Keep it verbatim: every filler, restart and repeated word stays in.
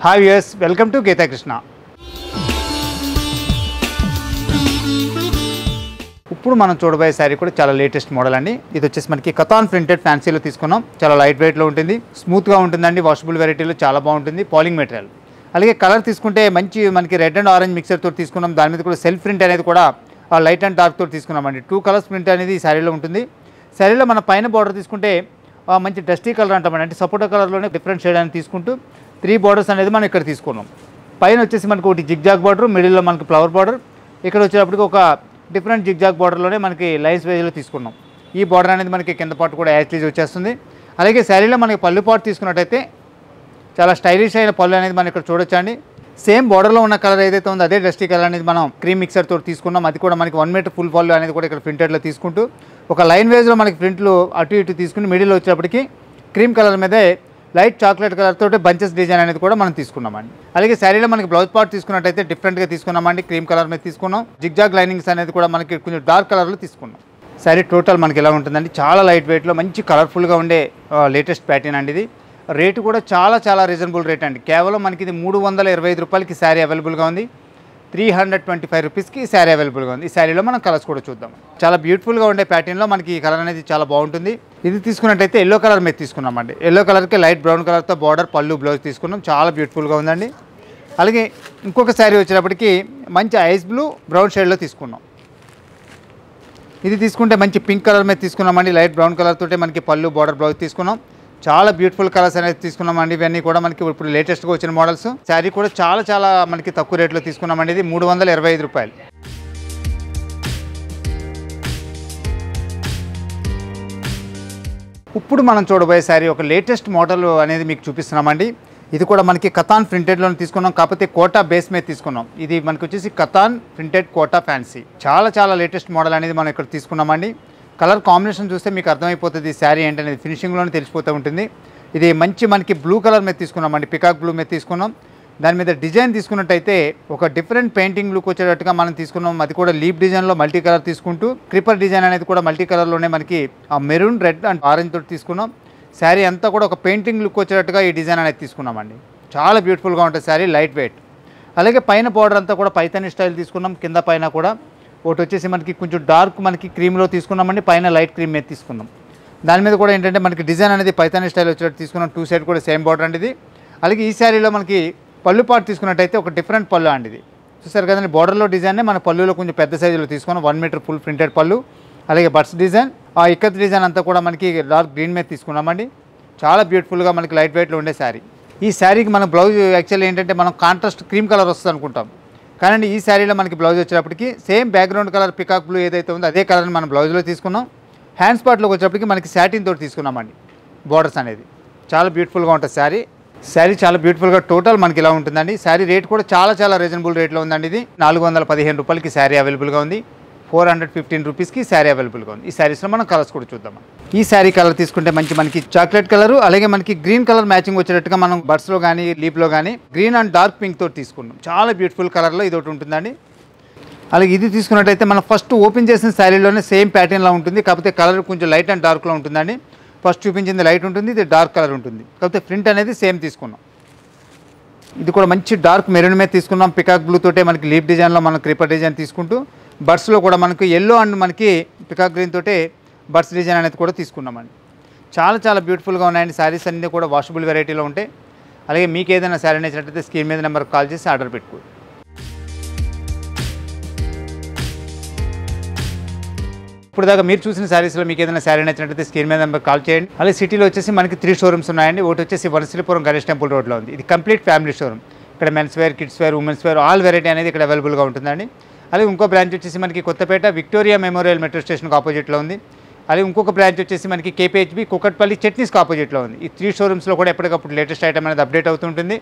Hi viewers, welcome to Gitakrishna. ఇప్పుడు మనం చూడబోయే శారీ కూడా చాలా లేటెస్ట్ మోడల్ అండి. ఇది వచ్చేసి మనకి కతాన్ ప్రింటెడ్ ఫ్యాన్సీలో తీసుకున్నాం. చాలా లైట్ వెయిట్లో ఉంటుంది, స్మూత్గా ఉంటుందండి, వాషబుల్ వెరైటీలో చాలా బాగుంటుంది, పాలింగ్ మెటీరియల్. అలాగే కలర్ తీసుకుంటే మంచి మనకి రెడ్ అండ్ ఆరెంజ్ మిక్సర్ తోటి తీసుకున్నాం. దాని మీద కూడా సెల్ఫ్ ప్రింట్ అనేది కూడా లైట్ అండ్ డార్క్ తోటి తీసుకున్నామండి. టూ కలర్స్ ప్రింట్ అనేది ఈ శారీలో ఉంటుంది. శారీలో మన పైన బార్డర్ తీసుకుంటే మంచి డస్టీ కలర్ అంటామండి, అంటే సపోటా కలర్లోనే డిఫరెంట్ షేడ్ అనేది తీసుకుంటూ త్రీ బార్డర్స్ అనేది మనం ఇక్కడ తీసుకున్నాం. పైన వచ్చేసి మనకు ఒకటి జిగ్జాగ్ బార్డర్, మిడిల్లో మనకి ఫ్లవర్ బార్డర్, ఇక్కడ వచ్చేటప్పటికి ఒక డిఫరెంట్ జిగ్జాగ్ బార్డర్లోనే మనకి లైన్స్ వేజ్లో తీసుకున్నాం. ఈ బార్డర్ అనేది మనకి కింద పాటు కూడా యాస్టీజ్ వచ్చేస్తుంది. అలాగే శారీలో మనకి పళ్ళు పాటు తీసుకున్నట్టయితే చాలా స్టైలిష్ అయిన పళ్ళు అనేది మనం ఇక్కడ చూడొచ్చండి. సేమ్ బార్డర్లో ఉన్న కలర్ ఏదైతే ఉందో అదే డస్టీ కలర్ అనేది మనం క్రీమ్ మిక్సర్ తోటి తీసుకున్నాం. అది కూడా మనకి వన్ మీటర్ ఫుల్ పళ్ళు అనేది కూడా ఇక్కడ ప్రింటెడ్లో తీసుకుంటూ ఒక లైన్ వేజ్లో మనకి ప్రింట్లు అటు ఇటు తీసుకుని మిడిల్లో వచ్చేటప్పటికి క్రీమ్ కలర్ మీదే లైట్ చాక్లెట్ కలర్ తోటి బంచెస్ డిజైన్ అనేది కూడా మనం తీసుకున్నామండి. అలాగే శారీలో మనకి బ్లౌజ్ పార్ట్ తీసుకున్నట్టయితే డిఫరెంట్గా తీసుకున్నామండి. క్రీమ్ కలర్ మీద తీసుకున్నాం. జిగ్జాగ్ లైనింగ్స్ అనేది కూడా మనకి కొంచెం డార్క్ కలర్లో తీసుకున్నాం. శారీ టోటల్ మనకి ఇలా ఉంటుందండి. చాలా లైట్ వెయిట్లో మంచి కలర్ఫుల్గా ఉండే లేటెస్ట్ ప్యాటర్న్ అండి. ఇది రేటు కూడా చాలా చాలా రీజనబుల్ రేట్ అండి. కేవలం మనకి ఇది మూడు వందల ఇరవై ఐదు రూపాయలకి శారీ అవైలబుల్గా ఉంది. త్రీ హండ్రెడ్ ట్వంటీ ఫైవ్ రూపీస్కి శారీ అవైలబుల్గా ఉంది. ఈ శారీలో మనం కలర్స్ కూడా చూద్దాం. చాలా బ్యూటిఫుల్గా ఉండే ప్యాటర్న్లో మనకి ఈ కలర్ అనేది చాలా బాగుంటుంది. ఇది తీసుకున్నట్టయితే ఎల్లో కలర్ మీద తీసుకున్నామండి. ఎల్లో కలర్కి లైట్ బ్రౌన్ కలర్తో బార్డర్, పళ్ళు, బ్లౌజ్ తీసుకున్నాం. చాలా బ్యూటిఫుల్గా ఉందండి. అలాగే ఇంకొక శారీ వచ్చేటప్పటికి మంచి ఐస్ బ్లూ బ్రౌన్ షేడ్లో తీసుకున్నాం. ఇది తీసుకుంటే మంచి పింక్ కలర్ మీద తీసుకున్నామండి. లైట్ బ్రౌన్ కలర్ తోటే మనకి పళ్ళు, బార్డర్, బ్లౌజ్ తీసుకున్నాం. చాలా బ్యూటిఫుల్ కలర్స్ అనేది తీసుకున్నామండి. ఇవన్నీ కూడా మనకి ఇప్పుడు లేటెస్ట్గా వచ్చిన మోడల్స్. శారీ కూడా చాలా చాలా మనకి తక్కువ రేట్లో తీసుకున్నామండి. ఇది మూడు వందల ఇరవై ఐదు రూపాయలు. ఇప్పుడు మనం చూడబోయే శారీ ఒక లేటెస్ట్ మోడల్ అనేది మీకు చూపిస్తున్నామండి. ఇది కూడా మనకి కతాన్ ప్రింటెడ్లో తీసుకున్నాం, కాకపోతే కోటా బేస్ మీద తీసుకున్నాం. ఇది మనకు వచ్చేసి కతాన్ ప్రింటెడ్ కోటా ఫ్యాన్సీ. చాలా చాలా లేటెస్ట్ మోడల్ అనేది మనం ఇక్కడ తీసుకున్నామండి. కలర్ కాంబినేషన్ చూస్తే మీకు అర్థమైపోతుంది శారీ ఏంటనేది, ఫినిషింగ్లోనే తెలిసిపోతూ ఉంటుంది. ఇది మంచి మనకి బ్లూ కలర్ మీద తీసుకున్నామండి. పికాక్ బ్లూ మీద తీసుకున్నాం. దాని మీద డిజైన్ తీసుకున్నట్టయితే ఒక డిఫరెంట్ పెయింటింగ్ లుక్ వచ్చేటట్టుగా మనం తీసుకున్నాం. అది కూడా లీప్ డిజైన్లో మల్టీ కలర్ తీసుకుంటూ క్రిపర్ డిజైన్ అనేది కూడా మల్టీ కలర్లోనే మనకి ఆ మెరూన్, రెడ్ అండ్ ఆరెంజ్ తోటి తీసుకున్నాం. శారీ అంతా కూడా ఒక పెయింటింగ్ లుక్ వచ్చేటట్టుగా ఈ డిజైన్ అనేది తీసుకున్నామండి. చాలా బ్యూటిఫుల్గా ఉంటుంది శారీ, లైట్ వెయిట్. అలాగే పైన బార్డర్ అంతా కూడా పైతాని స్టైల్ తీసుకున్నాం. కింద పైన కూడా ఒకటి వచ్చేసి మనకి కొంచెం డార్క్ మనకి క్రీమ్లో తీసుకున్నామండి. పైన లైట్ క్రీమ్ మీద తీసుకున్నాం. దాని మీద కూడా ఏంటంటే మనకి డిజైన్ అనేది పైతాని స్టైల్ వచ్చేటట్టు తీసుకున్నాం. టూ సైడ్ కూడా సేమ్ బార్డర్ అండి ఇది. అలాగే ఈ శారీలో మనకి పళ్ళు పాటు తీసుకున్నట్టయితే ఒక డిఫరెంట్ పళ్ళు అండి. ఇది చూసారు కదండి, బార్డర్లో డిజైన్నే మన పళ్ళులో కొంచెం పెద్ద సైజులో తీసుకున్నాం. వన్ మీటర్ ఫుల్ ప్రింటెడ్ పళ్ళు. అలాగే బర్డ్స్ డిజైన్, ఆ ఇక్కత్ డిజైన్ అంతా కూడా మనకి డార్క్ గ్రీన్ మీద తీసుకున్నామండి. చాలా బ్యూటిఫుల్గా మనకి లైట్ వెయిట్లో ఉండే శారీ. ఈ శారీకి మన బ్లౌజ్ యాక్చువల్లీ ఏంటంటే మనం కాంట్రాస్ట్ క్రీమ్ కలర్ వస్తుంది అనుకుంటాం, కానీ ఈ శారీలో మనకి బ్లౌజ్ వచ్చేటప్పటికి same background colour peacock blue ఏదైతే ఉందో అదే కలర్ని మనం బ్లౌజ్లో తీసుకున్నాం. హ్యాండ్ స్పాట్లోకి వచ్చేటప్పటికి మనకి శాటిన్ తోటి తీసుకున్నామండి. బోర్డర్స్ అనేది చాలా బ్యూటిఫుల్గా ఉంటుంది శారీ. శారీ చాలా బ్యూటిఫుల్గా టోటల్ మనకి ఇలా ఉంటుందండి. శారీ రేట్ కూడా చాలా చాలా రీజనబుల్ రేట్లో ఉందండి. ఇది నాలుగు వందల పదిహేను రూపాయలకి శారీ అవైలబుల్గా ఉంది. ఫోర్ హండ్రెడ్ ఫిఫ్టీన్ రూపీస్కి శారీ అవైలబుల్గా ఉంది. ఈ శారీస్లో మనం కలర్స్ కూడా చూద్దాం. ఈ శారీ కలర్ తీసుకుంటే మంచి మనకి చాక్లెట్ కలరు, అలాగే మనకి గ్రీన్ కలర్ మ్యాచింగ్ వచ్చేటట్టుగా మనం బర్డ్స్లో కానీ లీప్లో కానీ గ్రీన్ అండ్ డార్క్ పింక్ తోటి తీసుకున్నాం. చాలా బ్యూటిఫుల్ కలర్లో ఇది ఒకటి ఉంటుందండి. అలాగే ఇది తీసుకున్నట్టయితే మనం ఫస్ట్ ఓపెన్ చేసిన శారీలోనే సేమ్ ప్యాటర్న్లో ఉంటుంది, కాకపోతే కలర్ కొంచెం లైట్ అండ్ డార్క్లో ఉంటుందండి. ఫస్ట్ చూపించింది లైట్ ఉంటుంది, ఇది డార్క్ కలర్ ఉంటుంది, కాకపోతే ప్రింట్ అనేది సేమ్ తీసుకున్నాం. ఇది కూడా మంచి డార్క్ మెరూన్ మీద తీసుకున్నాం. పికాక్ బ్లూ తోటే మనకి లీప్ డిజైన్లో మనం క్రీపర్ డిజైన్ తీసుకుంటూ బర్డ్స్లో కూడా మనకు ఎల్లో అండ్ మనకి పికాక్ గ్రీన్ తోటే బర్డ్స్ డిజైన్ అనేది కూడా తీసుకున్నామండి. చాలా చాలా బ్యూటిఫుల్గా ఉన్నాయండి. శారీస్ అన్నీ కూడా వాషబుల్ వెరైటీలో ఉంటాయి. అలాగే మీకు ఏదైనా శారీ నచ్చినట్లయితే స్క్రీన్ మీద నెంబర్కి కాల్ చేసి ఆర్డర్ పెట్టుకోండి. ఇప్పుడు దాకా మీరు చూసిన శారీస్లో మీకు ఏదైనా శారీ నచ్చినట్లయితే స్క్రీన్ మీద నెంబర్కి కాల్ చేయండి. అలాగే సిటీలో వచ్చేసి మనకి త్రీ షోరూమ్స్ ఉన్నాయండి. ఒకటి వచ్చేసి వనస్థలిపురం గణేష్ టెంపుల్ రోడ్లో ఉంది. ఇది కంప్లీట్ ఫ్యామిలీ షోరూమ్. ఇక్కడ men's wear, kids wear, women's wear all variety అనేది ఇక్కడ అవైలబుల్గా ఉంటుందండి. అలాగే ఇంకో బ్రాంచ్ వచ్చేసి మనకి కొత్తపేట విక్టోరియా మెమోరియల్ మెట్రో స్టేషన్కి ఆపోజిట్లో ఉంది. అలాగే ఇంకొక బ్రాంచ్ వచ్చేసి మనకి కేపీహెచ్బీ కుకట్పల్లి చట్నీస్కి ఆపోజిట్లో ఉంది. ఈ త్రీ షోరూమ్స్లో కూడా ఎప్పటికప్పుడు లేటెస్ట్ ఐటమ్ అనేది అప్డేట్ అవుతుంటుంది.